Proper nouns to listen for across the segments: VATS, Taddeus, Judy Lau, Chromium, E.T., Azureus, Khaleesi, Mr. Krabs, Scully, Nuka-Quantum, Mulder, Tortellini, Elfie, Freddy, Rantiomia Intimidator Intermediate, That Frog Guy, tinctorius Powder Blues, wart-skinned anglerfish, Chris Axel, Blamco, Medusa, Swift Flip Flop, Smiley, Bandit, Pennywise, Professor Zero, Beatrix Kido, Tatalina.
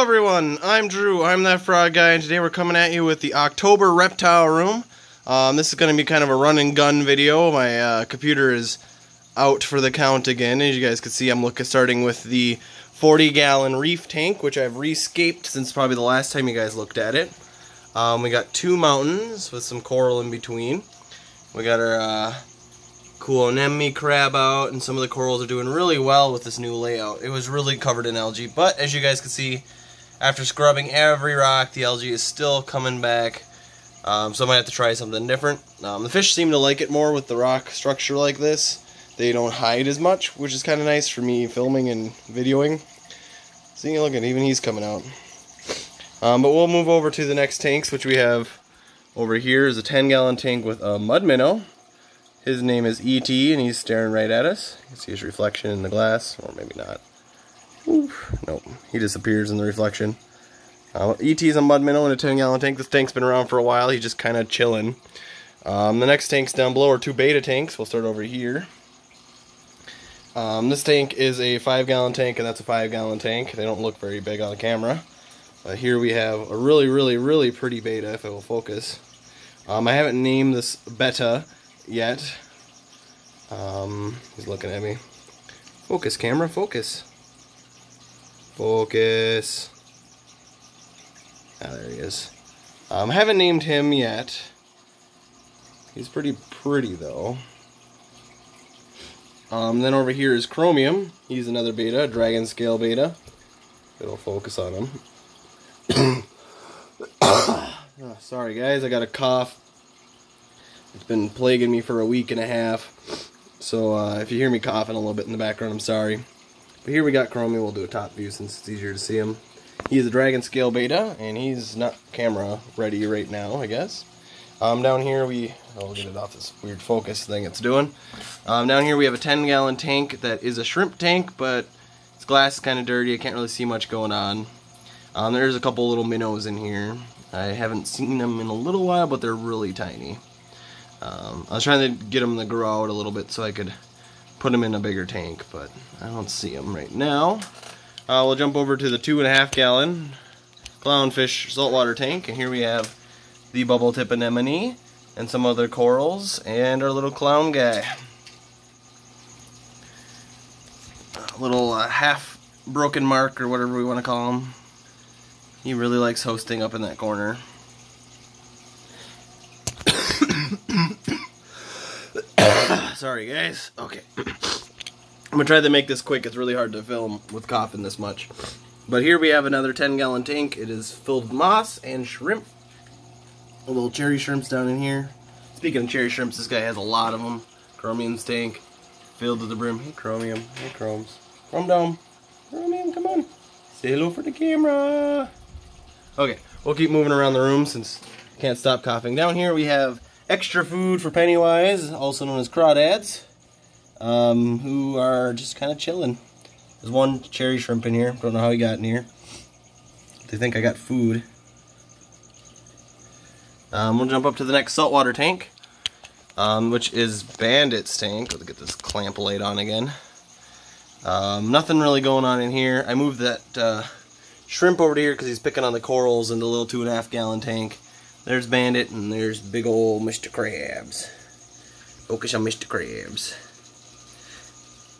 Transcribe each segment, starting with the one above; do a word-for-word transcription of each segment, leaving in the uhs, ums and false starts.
Hello everyone, I'm Drew, I'm That Frog Guy, and today we're coming at you with the October Reptile Room. Um, this is going to be kind of a run and gun video. My uh, computer is out for the count again. As you guys can see, I'm looking starting with the forty gallon reef tank, which I've rescaped since probably the last time you guys looked at it. Um, we got two mountains with some coral in between. We got our uh, cool anemone crab out, and some of the corals are doing really well with this new layout. It was really covered in algae, but as you guys can see, after scrubbing every rock, the algae is still coming back, um, so I might have to try something different. Um, the fish seem to like it more with the rock structure like this. They don't hide as much, which is kind of nice for me filming and videoing. See, look at even he's coming out. Um, but we'll move over to the next tanks, which we have over here is a ten gallon tank with a mud minnow. His name is E T and he's staring right at us. You can see his reflection in the glass, or maybe not. Oof, nope, he disappears in the reflection. Uh, E T's a mud minnow in a ten gallon tank. This tank's been around for a while, he's just kind of chilling. Um, the next tanks down below are two beta tanks. We'll start over here. Um, this tank is a five gallon tank, and that's a five gallon tank. They don't look very big on camera. Uh, here we have a really, really, really pretty beta, if it will focus. Um, I haven't named this beta yet. Um, he's looking at me. Focus, camera, focus. Focus. Ah, there he is. Um, I haven't named him yet. He's pretty pretty though. Um, then over here is Chromium. He's another beta, dragon scale beta. It'll focus on him. Oh, sorry guys, I got a cough. It's been plaguing me for a week and a half, so uh, if you hear me coughing a little bit in the background, I'm sorry. But here we got Chromium. We'll do a top view since it's easier to see him. He's a dragon scale beta, and he's not camera ready right now, I guess. Um, down here we... I'll get it off this weird focus thing it's doing. Um, down here we have a ten gallon tank that is a shrimp tank, but its glass is kind of dirty. I can't really see much going on. Um, there's a couple little minnows in here. I haven't seen them in a little while, but they're really tiny. Um, I was trying to get them to grow out a little bit so I could put them in a bigger tank, but I don't see them right now. Uh, we'll jump over to the two and a half gallon clownfish saltwater tank, and here we have the bubble tip anemone and some other corals and our little clown guy. A little uh, half broken mark, or whatever we want to call him. He really likes hosting up in that corner. Sorry guys. Okay. I'm gonna try to make this quick. It's really hard to film with coughing this much. But here we have another ten gallon tank. It is filled with moss and shrimp. A little cherry shrimps down in here. Speaking of cherry shrimps, this guy has a lot of them. Chromium's tank filled to the brim. Hey Chromium. Hey Chromes. Chrome Dome. Chromium, come on. Say hello for the camera. Okay. We'll keep moving around the room since I can't stop coughing. Down here we have extra food for Pennywise, also known as crawdads, um, who are just kind of chilling. There's one cherry shrimp in here. Don't know how he got in here. They think I got food. Um, we'll jump up to the next saltwater tank, um, which is Bandit's tank. Let's get this clamp laid on again. Um, nothing really going on in here. I moved that uh, shrimp over to here because he's picking on the corals in the little two and a half gallon tank. There's Bandit, and there's big ol' Mister Krabs. Focus on Mister Krabs.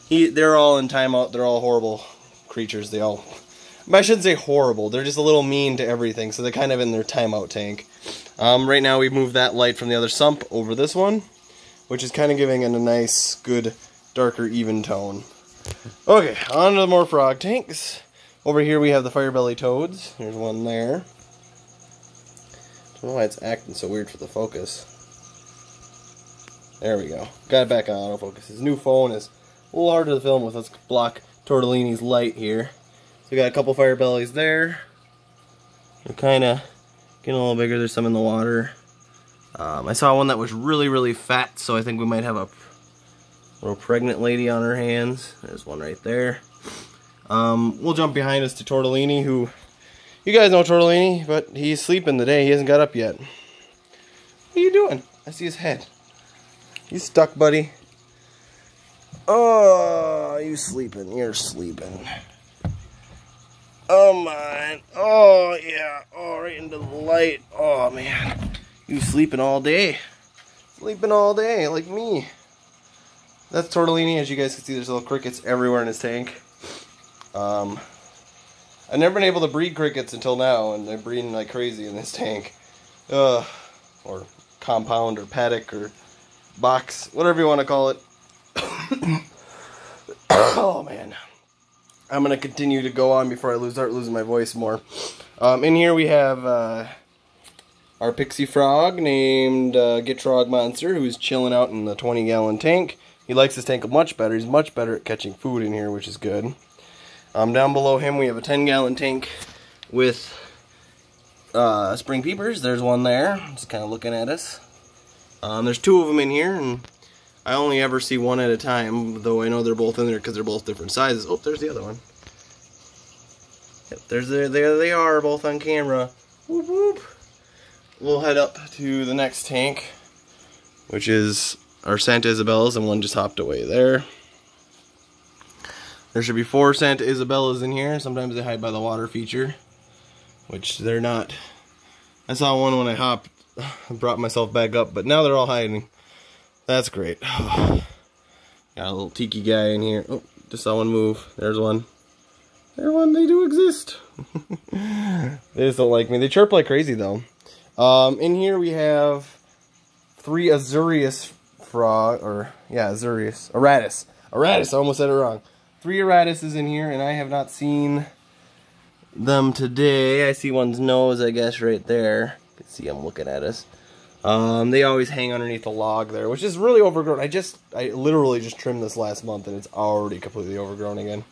He, they're all in timeout. They're all horrible creatures. They all... I shouldn't say horrible. They're just a little mean to everything, so they're kind of in their timeout tank. Um, right now, we move that light from the other sump over this one, which is kind of giving it a nice, good, darker, even tone. Okay, on to the more frog tanks. Over here, we have the Firebelly Toads. There's one there. I don't know why it's acting so weird for the focus. There we go. Got it back on autofocus. His new phone is a little harder to film with. Let's block Tortellini's light here. So we got a couple fire bellies there. They're kind of getting a little bigger. There's some in the water. Um, I saw one that was really, really fat, so I think we might have a little pregnant lady on her hands. There's one right there. Um, we'll jump behind us to Tortellini, who... You guys know Tortellini, but he's sleeping today. He hasn't got up yet. What are you doing? I see his head. He's stuck, buddy. Oh, you sleeping. You're sleeping. Oh, my. Oh, yeah. Oh, right into the light. Oh, man. You sleeping all day. Sleeping all day, like me. That's Tortellini. As you guys can see, there's little crickets everywhere in his tank. Um, I've never been able to breed crickets until now, and they're breeding like crazy in this tank. Uh, or compound, or paddock, or box, whatever you want to call it. Oh, man. I'm going to continue to go on before I lose, start losing my voice more. Um, in here we have uh, our pixie frog named uh, Getrog Monster, who's chilling out in the twenty gallon tank. He likes this tank much better. He's much better at catching food in here, which is good. Um, down below him we have a ten gallon tank with uh, spring peepers. There's one there, just kind of looking at us. Um, there's two of them in here, and I only ever see one at a time, though I know they're both in there because they're both different sizes. Oh, there's the other one. Yep, there's the, there they are, both on camera. Whoop, whoop. We'll head up to the next tank, which is our Santa Isabella's, and one just hopped away there. There should be four Santa Isabella's in here. Sometimes they hide by the water feature, which they're not. I saw one when I hopped, brought myself back up, but now they're all hiding. That's great. Got a little tiki guy in here. Oh, just saw one move. There's one. There's one. They do exist. They just don't like me. They chirp like crazy, though. Um, in here we have three Azureus frog, or, yeah, Azureus. Aratus. Aratus. I almost said it wrong. Three Aratuses in here, and I have not seen them today. I see one's nose, I guess, right there. You can see them looking at us. Um, they always hang underneath the log there, which is really overgrown. I just, I literally just trimmed this last month, and it's already completely overgrown again.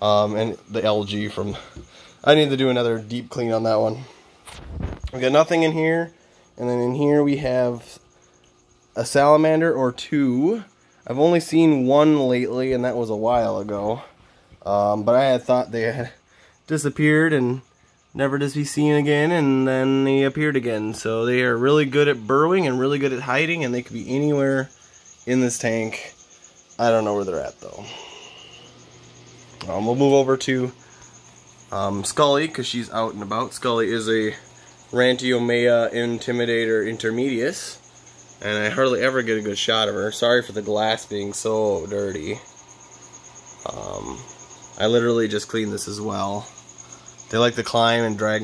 Um, and the algae from, I need to do another deep clean on that one. We got nothing in here, and then in here we have a salamander or two. I've only seen one lately, and that was a while ago. Um, but I had thought they had disappeared, and never to be seen again, and then they appeared again. So they are really good at burrowing and really good at hiding, and they could be anywhere in this tank. I don't know where they're at, though. Um, we'll move over to um, Scully, because she's out and about. Scully is a Rantiomia Intimidator Intermediate, and I hardly ever get a good shot of her. Sorry for the glass being so dirty. Um, I literally just cleaned this as well. They like to climb and drag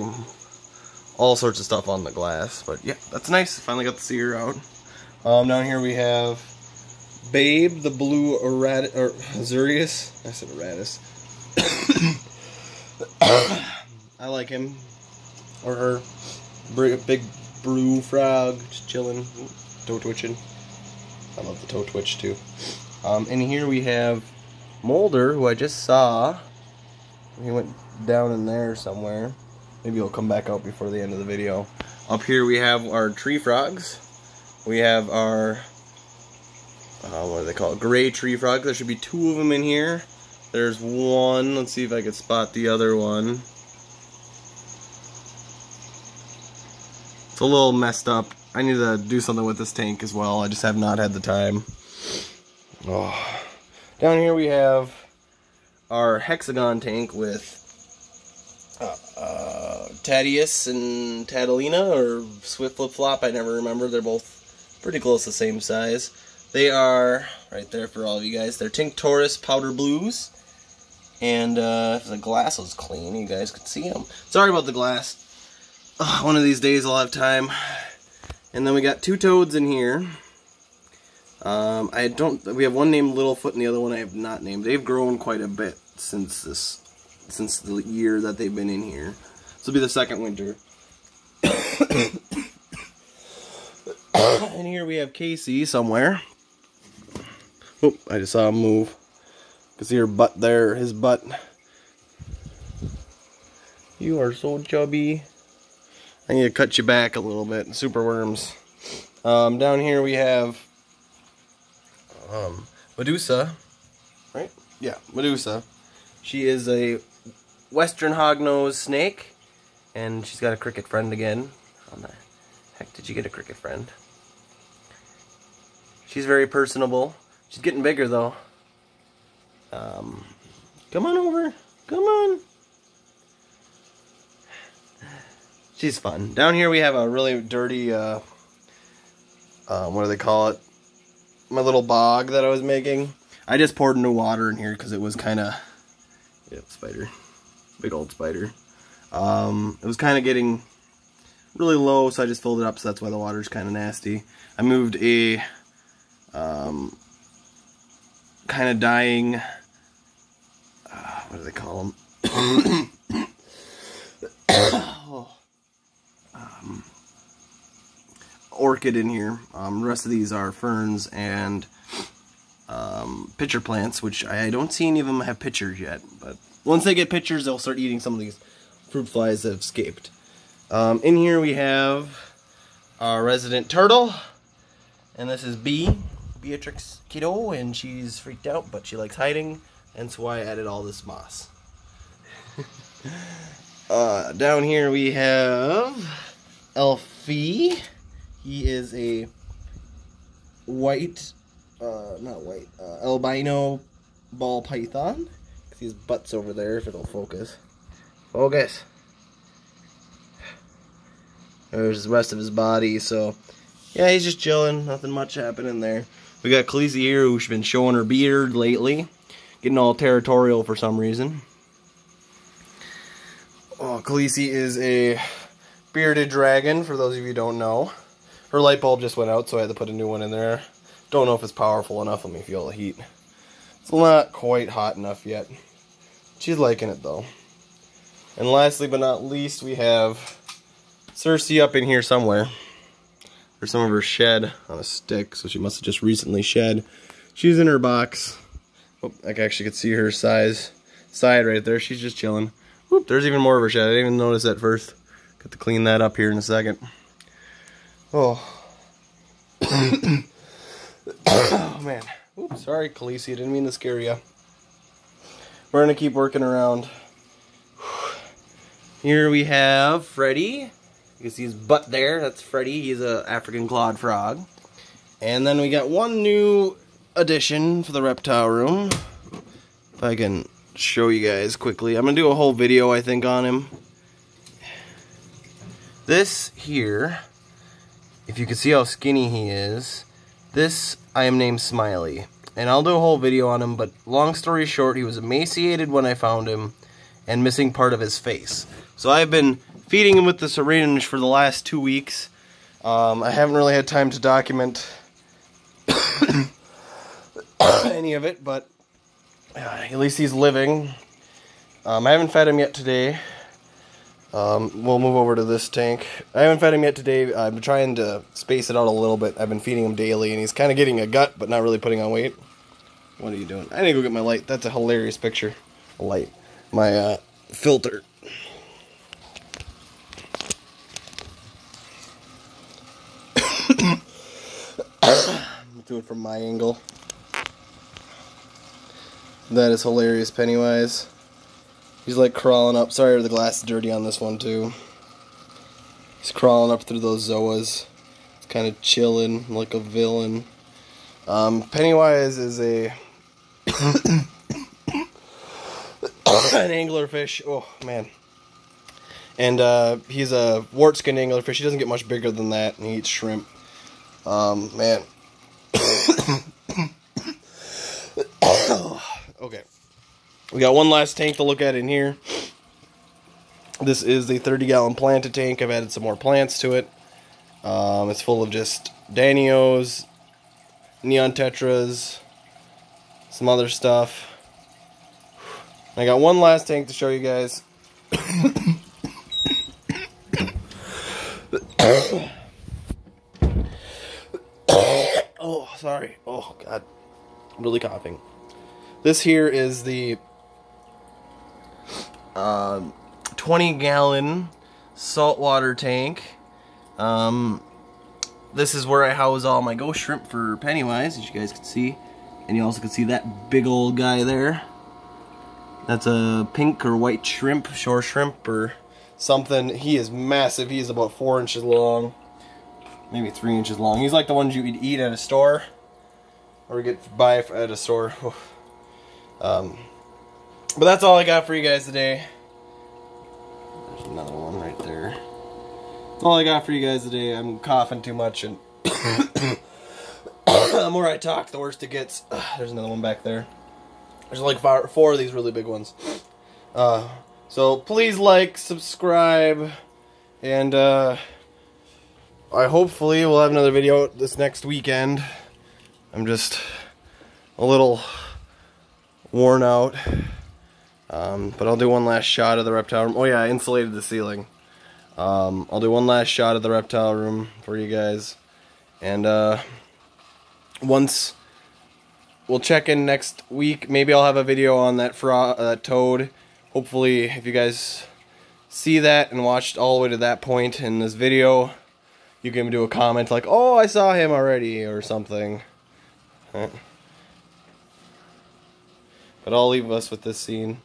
all sorts of stuff on the glass. But yeah, that's nice. Finally got to see her out. Um, down here we have Babe, the blue Arat or Azureus. I said Aratus. I like him. Or her. Big blue frog. Just chilling. Toe twitching. I love the toe twitch too. Um, and here we have Mulder, who I just saw. He went down in there somewhere. Maybe he'll come back out before the end of the video. Up here we have our tree frogs. We have our, uh, what do they call it? Gray tree frog. There should be two of them in here. There's one. Let's see if I can spot the other one. It's a little messed up. I need to do something with this tank as well. I just have not had the time. Oh. Down here we have our hexagon tank with uh, uh, Taddeus and Tatalina, or Swift Flip Flop, I never remember. They're both pretty close to the same size. They are, right there for all of you guys, they're Tinctorius Powder Blues. And uh, if the glass was clean, you guys could see them. Sorry about the glass. Ugh, one of these days I'll have time. And then we got two toads in here. Um, I don't, we have one named Littlefoot and the other one I have not named. They've grown quite a bit since this, since the year that they've been in here. This will be the second winter. And here we have Casey somewhere. Oh, I just saw him move. You can see her butt there, his butt. You are so chubby. I need to cut you back a little bit. Superworms. Um, down here we have Um, Medusa, right? Yeah, Medusa. She is a western hognose snake, and she's got a cricket friend again. How the heck did you get a cricket friend? She's very personable. She's getting bigger, though. Um, come on over. Come on. she's fun. Down here we have a really dirty, uh, uh, what do they call it? My little bog that I was making. I just poured new water in here because it was kind of, yep, spider, big old spider. Um, it was kind of getting really low, so I just filled it up, so that's why the water's kind of nasty. I moved a um, kind of dying, uh, what do they call them? um, orchid in here. Um, the rest of these are ferns and um, pitcher plants, which I don't see any of them have pitchers yet, but once they get pitchers, they'll start eating some of these fruit flies that have escaped. Um, in here we have our resident turtle, and this is Bee, Beatrix Kido, and she's freaked out, but she likes hiding, and so I added all this moss. uh, down here we have Elfie. He is a white, uh, not white, uh, albino ball python. See his butt's over there if it'll focus. Focus. There's the rest of his body, so yeah, he's just chilling. Nothing much happening there. We got Khaleesi here, who's been showing her beard lately, getting all territorial for some reason. Oh, Khaleesi is a bearded dragon. For those of you who don't know, her light bulb just went out, so I had to put a new one in there. Don't know if it's powerful enough. Let me feel the heat. It's not quite hot enough yet. She's liking it though. And lastly, but not least, we have Circe up in here somewhere. There's some of her shed on a stick, so she must have just recently shed. She's in her box. Oh, I actually could see her size side right there. She's just chilling. Whoop, there's even more of her shed. I didn't even notice that first. Got to clean that up here in a second. Oh. Oh, man. Oops, sorry, Khaleesi. I didn't mean to scare you. We're going to keep working around. Here we have Freddy. You can see his butt there. That's Freddy. He's an African clawed frog. And then we got one new addition for the reptile room. If I can show you guys quickly. I'm going to do a whole video, I think, on him. This here, if you can see how skinny he is, this I am named Smiley. And I'll do a whole video on him, but long story short, he was emaciated when I found him and missing part of his face. So I've been feeding him with the syringe for the last two weeks. Um, I haven't really had time to document any of it, but uh, at least he's living. Um, I haven't fed him yet today. Um, we'll move over to this tank. I haven't fed him yet today. I'm trying to space it out a little bit. I've been feeding him daily, and he's kind of getting a gut, but not really putting on weight. What are you doing? I need to go get my light. That's a hilarious picture. Light. My uh, filter. Do it from my angle. That is hilarious, Pennywise. He's like crawling up. Sorry, the glass is dirty on this one too. He's crawling up through those zoas. It's kind of chilling like a villain. Um, Pennywise is a an anglerfish. Oh man. And uh, he's a wart-skinned anglerfish. He doesn't get much bigger than that, and he eats shrimp. Um, man. Okay. We got one last tank to look at in here. This is the thirty gallon planted tank. I've added some more plants to it. Um, it's full of just danios, neon tetras, some other stuff. I got one last tank to show you guys. Oh, sorry. Oh, God. I'm really coughing. This here is the uh, twenty gallon saltwater tank. Um, this is where I house all my ghost shrimp for Pennywise, as you guys can see. And you also can see that big old guy there. That's a pink or white shrimp, shore shrimp or something. He is massive. He is about four inches long, maybe three inches long. He's like the ones you would eat at a store or get buy at a store. Um, but that's all I got for you guys today. There's another one right there. all I got for you guys today. I'm coughing too much and the more I talk, the worse it gets. Uh, there's another one back there. There's like five, four of these really big ones. Uh, so please like, subscribe, and uh, I hopefully will have another video this next weekend. I'm just a little worn out, um, but I'll do one last shot of the reptile room. Oh yeah, I insulated the ceiling. Um, I'll do one last shot of the reptile room for you guys, and uh, once we'll check in next week. Maybe I'll have a video on that frog, uh, toad. Hopefully, if you guys see that and watched all the way to that point in this video, you can do a comment like, "Oh, I saw him already," or something. Right. But I'll leave us with this scene.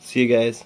See you guys.